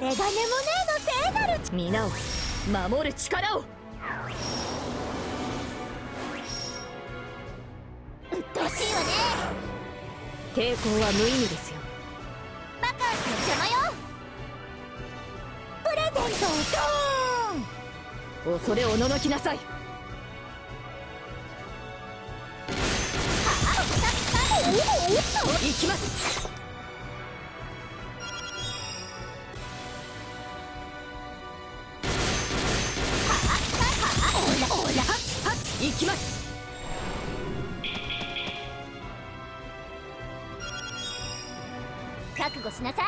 れがネモネーの聖なる皆を守る力を。うっとうしいわね。抵抗は無意味ですよ。バカンスの邪魔よ。プレゼントをドーン。恐れおののきなさい。行きます。行きます。覚悟しなさい。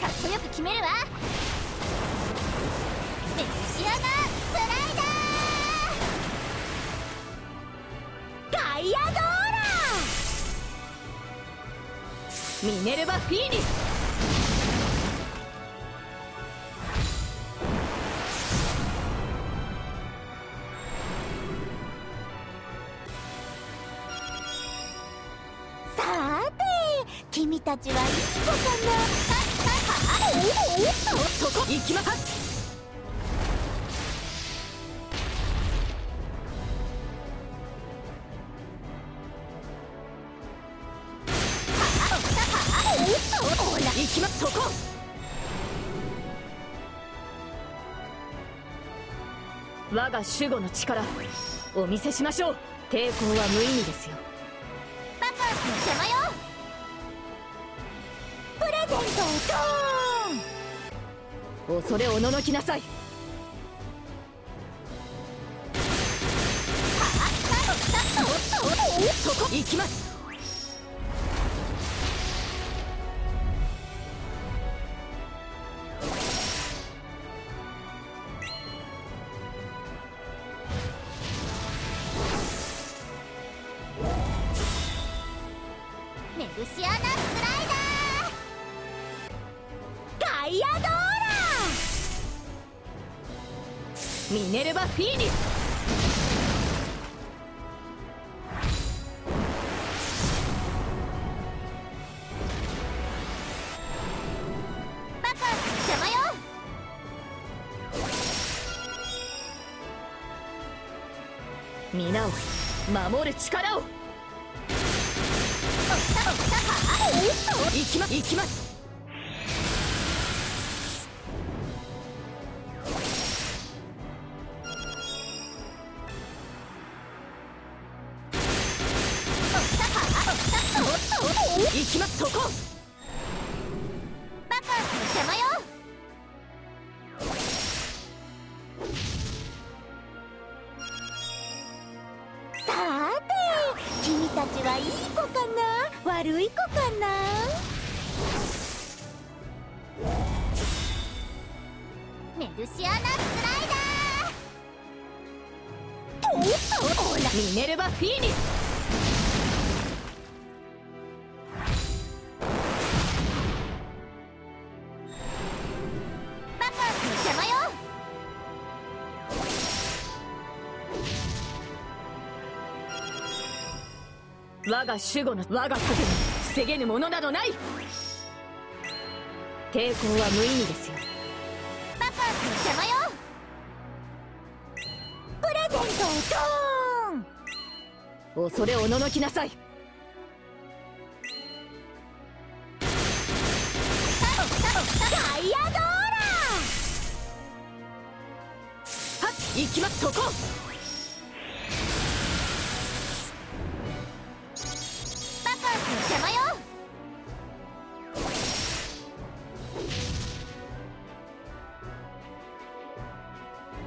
かっこよく決めるわ。メシアナスライダーガイアドーラーミネルヴァ・フィーリス。君たちは一歩かな。そこ行きます。行きます。そこ我が守護の力お見せしましょう。抵抗は無意味ですよ。バカンスの邪魔よ。恐れおののきなさい。そこ行きます。メルシアナスライダーガイアドーラーミネルヴァ・フィーリス。バカンスの邪魔よ。皆を守る力を。行きます。行きます。そこバカンスの邪魔よ。さーて君たちはいい子かな悪い子かな。メルシアナスライダーミネルヴァ・フィーリス。我が守護の我が盾に防げぬものなどない。抵抗は無意味ですよ。バカンスの邪魔よ。プレゼントをドーン。恐れおののきなさい。ガイアドーラーはっ行きます。そこ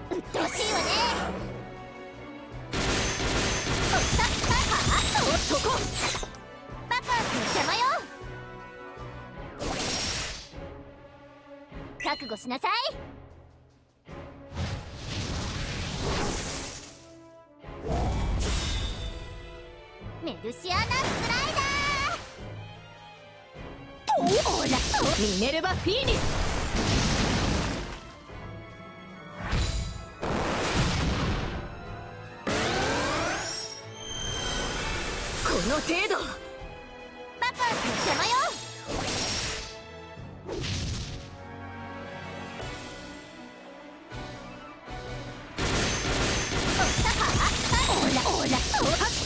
覚悟しなさい。メルシアナスライダーミネルヴァ・フィーリス。の程度。パパ邪魔よ。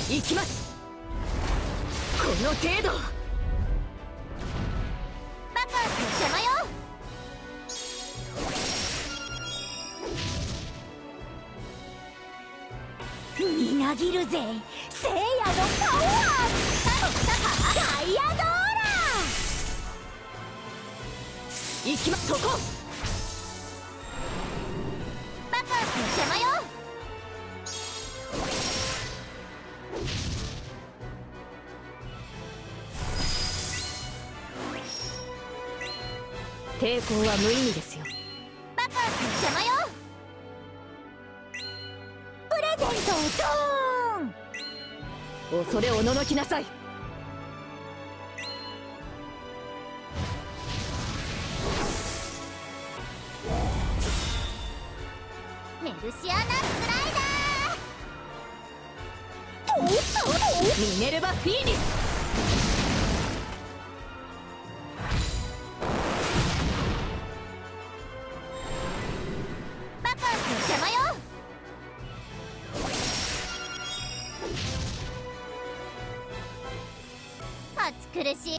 行きます。この程度。パパ邪魔よ。みなぎるぜ聖夜のパワー。ガイアドーラ行きます。そこパパ邪魔よ。抵抗は無意味ですよ。パパ邪魔よ。プレゼントをドーン。恐れおののきなさい。メルシアナスライダー。ミネルヴァ・フィーリス。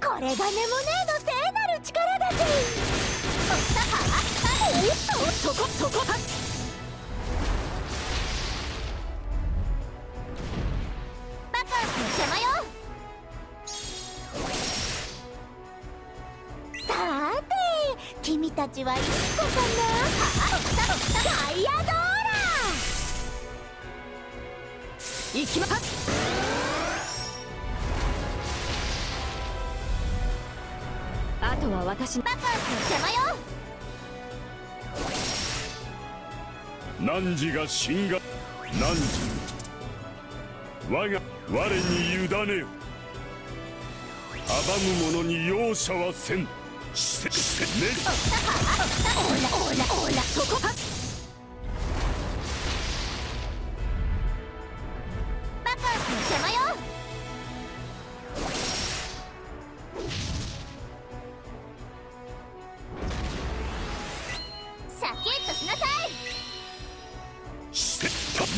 これがネモネーの聖なる力だぜ。そこそこ。パパ邪魔よ。さて君たちはいい子かな。ガイアドーラ行きます。あとは私。パパ邪魔よ。何時が神が何時我に委ねよ。阻む者に容赦はせん。してねる。オーラオーラオーラ。そこパパ邪魔よ。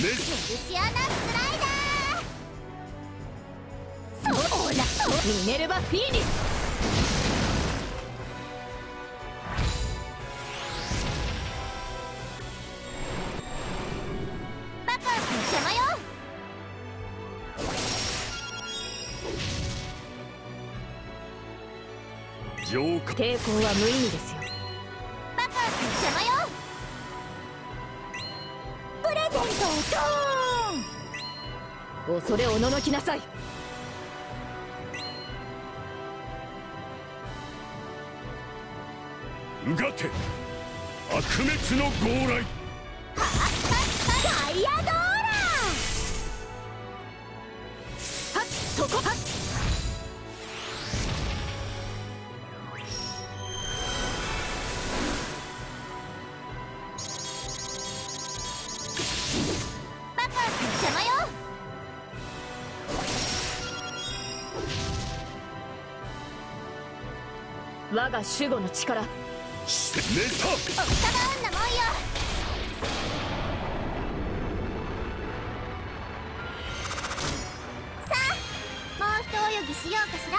メルシアナスライダー。そうだミネルヴァ・フィーリス。パパ邪魔よ。抵抗は無意味ですよ。パパ邪魔よ。恐れおののきなさい。うがて悪滅の号来。ガイアドーラ。はっそこはっ。我が守護の力。してねた。おったばんなもんよ。さあもう一泳ぎしようかしら。